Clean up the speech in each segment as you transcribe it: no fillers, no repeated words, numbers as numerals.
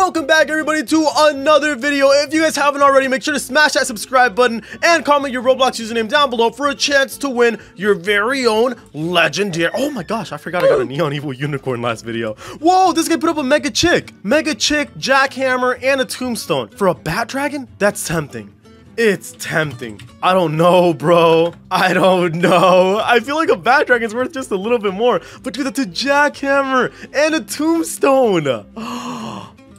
Welcome back, everybody, to another video. If you guys haven't already, make sure to smash that subscribe button and comment your Roblox username down below for a chance to win your very own legendary. Oh my gosh, I forgot I got a neon evil unicorn last video. Whoa, this guy put up a mega chick, jackhammer, and a tombstone for a bat dragon. That's tempting. It's tempting. I don't know, bro. I don't know. I feel like a bat dragon's worth just a little bit more. But dude, that's a jackhammer and a tombstone.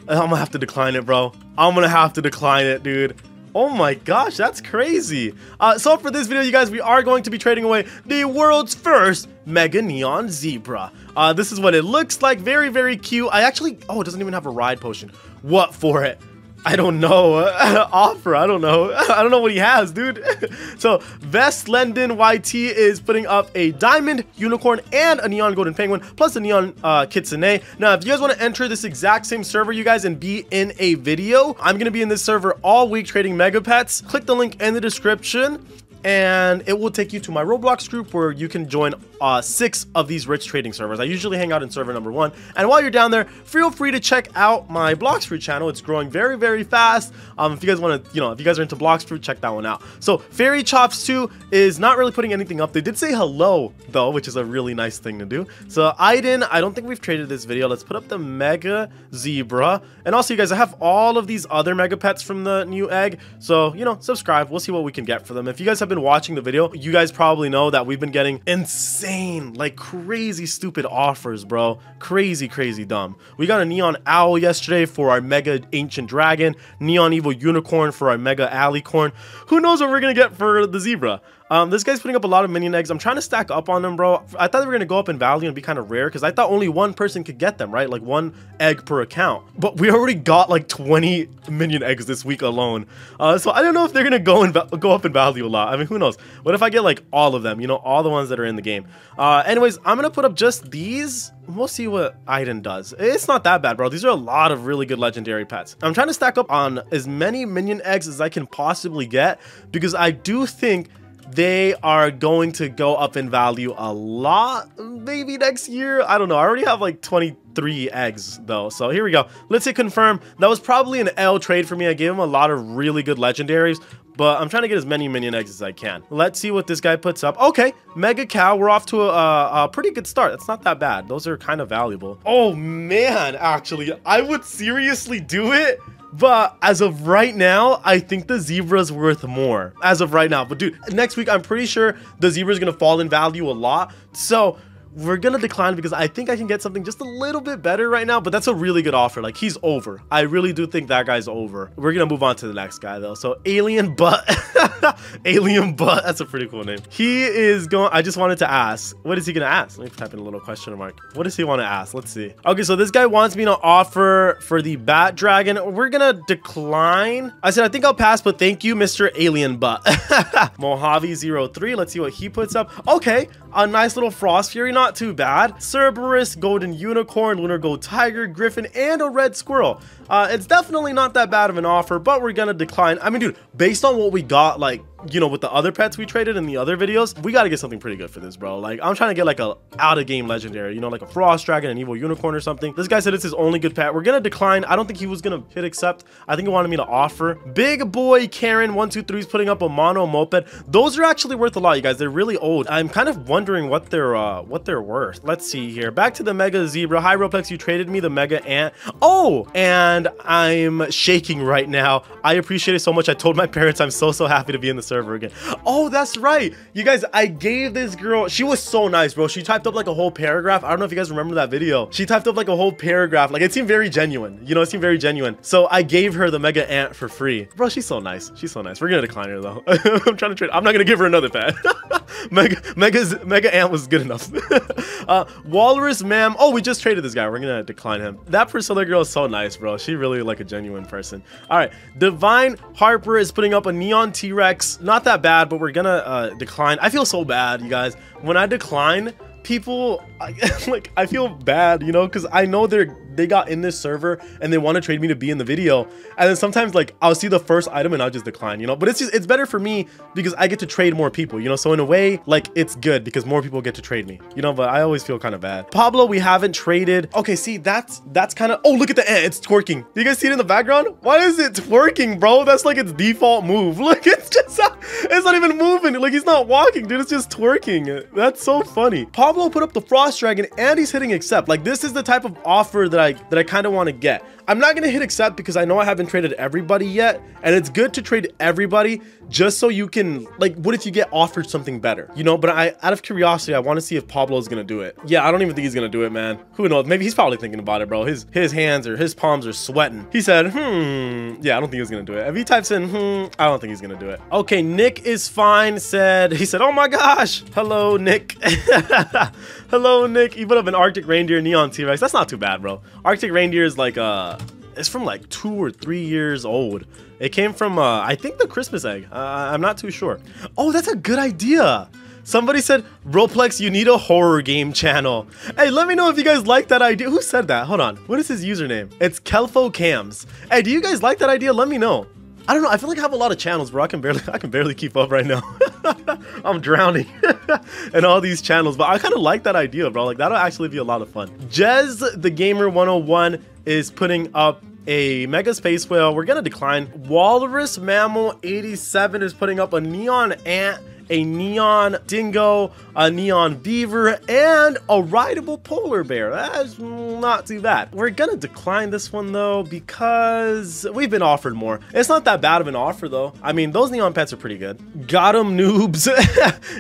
I'm gonna have to decline it, bro. I'm gonna have to decline it, dude. Oh my gosh, that's crazy. So for this video, you guys, we are going to be trading away the world's first mega neon zebra. This is what it looks like. Very, very cute. I actually, oh, it doesn't even have a ride potion. What for it? I don't know. Offer. I don't know. I don't know what he has, dude. So Vest Lenden YT is putting up a diamond unicorn and a neon golden penguin, plus a neon kitsune. Now, if you guys want to enter this exact same server, you guys, and be in a video, I'm gonna be in this server all week trading mega pets. Click the link in the description, and it will take you to my Roblox group where you can join 6 of these rich trading servers. I usually hang out in server number 1. And while you're down there, feel free to check out my BLOXFRUIT channel. It's growing very, very fast. If you guys want to, you know, if you guys are into BLOXFRUIT, check that one out. So Fairy Chops 2 is not really putting anything up. They did say hello, though, which is a really nice thing to do. So Aiden, I don't think we've traded this video. Let's put up the mega zebra. And also, you guys, I have all of these other mega pets from the new egg. So, you know, subscribe. We'll see what we can get for them. If you guys have been watching the video, you guys probably know that we've been getting insane, like crazy stupid offers, bro. Crazy dumb. We got a neon owl yesterday for our mega ancient dragon, neon evil unicorn for our mega alleycorn. Who knows what we're gonna get for the zebra? This guy's putting up a lot of minion eggs. I'm trying to stack up on them, bro. I thought they were gonna go up in value and be kind of rare because I thought only one person could get them, right? Like one egg per account. But we already got like 20 minion eggs this week alone. So I don't know if they're gonna go up in value a lot. I mean, who knows? What if I get like all of them? You know, all the ones that are in the game. Anyways, I'm gonna put up just these. We'll see what Aiden does. It's not that bad, bro. These are a lot of really good legendary pets. I'm trying to stack up on as many minion eggs as I can possibly get because I do think they are going to go up in value a lot, maybe next year. I don't know. I already have like 23 eggs, though. So here we go. Let's hit confirm. That was probably an L trade for me. I gave him a lot of really good legendaries, but I'm trying to get as many minion eggs as I can. Let's see what this guy puts up. Okay, mega cow. We're off to a pretty good start. That's not that bad. Those are kind of valuable. Oh, man, actually, I would seriously do it. But as of right now, I think the zebra's worth more. As of right now. But dude, next week, I'm pretty sure the zebra's going to fall in value a lot. So we're going to decline because I think I can get something just a little bit better right now. But that's a really good offer. Like, he's over. I really do think that guy's over. We're going to move on to the next guy, though. So Alien Butt. Alien Butt. That's a pretty cool name. He is going... I just wanted to ask. What is he going to ask? Let me type in a little question mark. What does he want to ask? Let's see. Okay, so this guy wants me to offer for the Bat Dragon. We're going to decline. I said, I think I'll pass, but thank you, Mr. Alien Butt. Mojave 03. Let's see what he puts up. Okay. A nice little Frost Fury. Not too bad. Cerberus, Golden Unicorn, Lunar Gold Tiger, Griffin, and a Red Squirrel. It's definitely not that bad of an offer, but we're gonna decline. I mean, dude, based on what we got, like, you know, with the other pets we traded in the other videos, we got to get something pretty good for this, bro. Like, I'm trying to get like a out of game legendary, you know, like a Frost Dragon, an evil unicorn or something. This guy said it's his only good pet. We're gonna decline. I don't think he was gonna hit accept. I think he wanted me to offer. Big Boy Karen 1 2 3 is putting up a mono moped. Those are actually worth a lot, you guys. They're really old. I'm kind of wondering what they're worth. Let's see here. Back to the mega zebra. Hi Roplex, you traded me the mega ant. Oh, and I'm shaking right now. I appreciate it so much. I told my parents I'm so happy to be in the server again. Oh, that's right, you guys, I gave this girl, she was so nice, bro. She typed up like a whole paragraph. I don't know if you guys remember that video. She typed up like a whole paragraph. Like, it seemed very genuine, you know, it seemed very genuine. So I gave her the mega ant for free, bro. She's so nice, she's so nice. We're gonna decline her though. I'm trying to trade. I'm not gonna give her another pet. mega ant was good enough. Walrus Mam. Oh, we just traded this guy. We're gonna decline him. That Priscilla girl is so nice, bro. She really like a genuine person. All right, Divine Harper is putting up a neon T-Rex. Not that bad, but we're gonna decline. I feel so bad, you guys. When I decline people, I feel bad, you know, because I know they're they got in this server and they want to trade me to be in the video, and then sometimes like I'll see the first item and I'll just decline, you know. But it's just, it's better for me because I get to trade more people, you know. So in a way, like, it's good because more people get to trade me, you know. But I always feel kind of bad. Pablo, we haven't traded. Okay, see, that's kind of, oh, look at the ant, it's twerking. Do you guys see it in the background? Why is it twerking, bro? That's like its default move. Look, it's just, it's not even moving. Like, he's not walking, dude, it's just twerking. That's so funny. Pablo put up the frost dragon and he's hitting accept. Like, this is the type of offer that I kind of want to get. I'm not going to hit accept because I know I haven't traded everybody yet, and it's good to trade everybody just so you can, like, what if you get offered something better, you know? But I, out of curiosity, I want to see if Pablo's going to do it. Yeah, I don't even think he's going to do it, man. Who knows? Maybe he's probably thinking about it, bro. His hands or his palms are sweating. He said, yeah, I don't think he's going to do it. If he types in, I don't think he's going to do it. Okay, Nick is fine said, he said, oh my gosh. Hello, Nick. Hello, Nick. You put up an Arctic reindeer, neon T-Rex. That's not too bad, bro. Arctic reindeer is like, it's from like 2 or 3 years old. It came from, I think, the Christmas egg. I'm not too sure. Oh, that's a good idea. Somebody said, Roblox, you need a horror game channel. Hey, let me know if you guys like that idea. Who said that? Hold on. What is his username? It's Kelfo Cams. Hey, do you guys like that idea? Let me know. I don't know. I feel like I have a lot of channels, bro. I can barely keep up right now. I'm drowning in all these channels, but I kind of like that idea, bro. Like, that'll actually be a lot of fun. JezTheGamer101 is putting up a mega space whale. We're gonna decline. WalrusMammal87 is putting up a neon ant, a neon dingo, a neon beaver, and a rideable polar bear. That's not too bad. We're gonna decline this one though because we've been offered more. It's not that bad of an offer though. I mean, those neon pets are pretty good. Got em, noobs.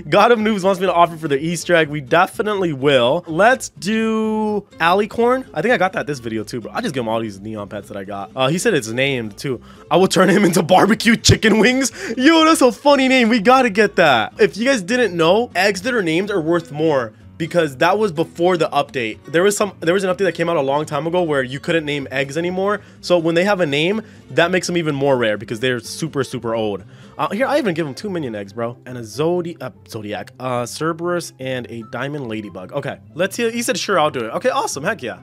Got em, noobs wants me to offer for the Easter egg. We definitely will. Let's do Alicorn. I think I got that this video too, bro. I just give him all these neon pets that I got. He said it's named too. I will turn him into barbecue chicken wings. Yo, that's a funny name. We gotta get that. If you guys didn't know, eggs that are named are worth more because that was before the update. There was an update that came out a long time ago where you couldn't name eggs anymore. So when they have a name, that makes them even more rare because they're super, super old. Here, I even give them 2 minion eggs, bro. And a Zodiac, Cerberus, and a diamond ladybug. Okay, let's see. He said, sure, I'll do it. Okay, awesome. Heck yeah.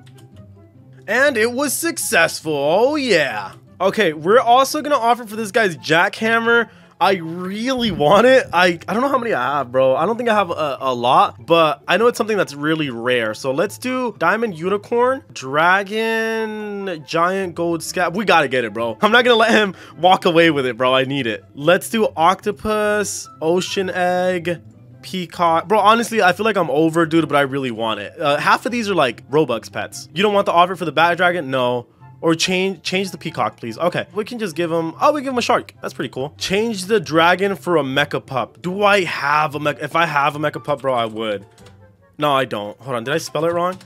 And it was successful. Oh, yeah. Okay, we're also going to offer for this guy's jackhammer. I really want it. I don't know how many I have, bro. I don't think I have a lot, but I know it's something that's really rare. So let's do diamond unicorn, dragon, giant gold scab. We gotta get it, bro. I'm not gonna let him walk away with it, bro. I need it. Let's do octopus, ocean egg, peacock. Bro, honestly, I feel like I'm over, dude, but I really want it. Half of these are like Robux pets. You don't want the offer for the bat dragon? No. Or change the peacock, please. Okay, we can just give him, oh, we give him a shark. That's pretty cool. Change the dragon for a mecha pup. Do I have a mecha? If I have a mecha pup, bro, I would. No, I don't. Hold on, did I spell it wrong?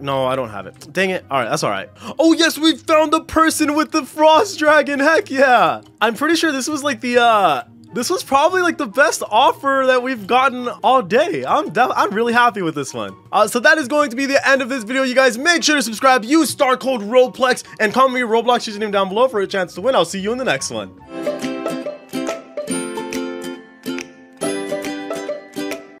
No, I don't have it. Dang it. All right, that's all right. Oh, yes, we found the person with the frost dragon. Heck yeah. I'm pretty sure this was like the, this was probably like the best offer that we've gotten all day. I'm really happy with this one. So that is going to be the end of this video, you guys. Make sure to subscribe, use STARCODE Roblox, and comment your Roblox username down below for a chance to win. I'll see you in the next one.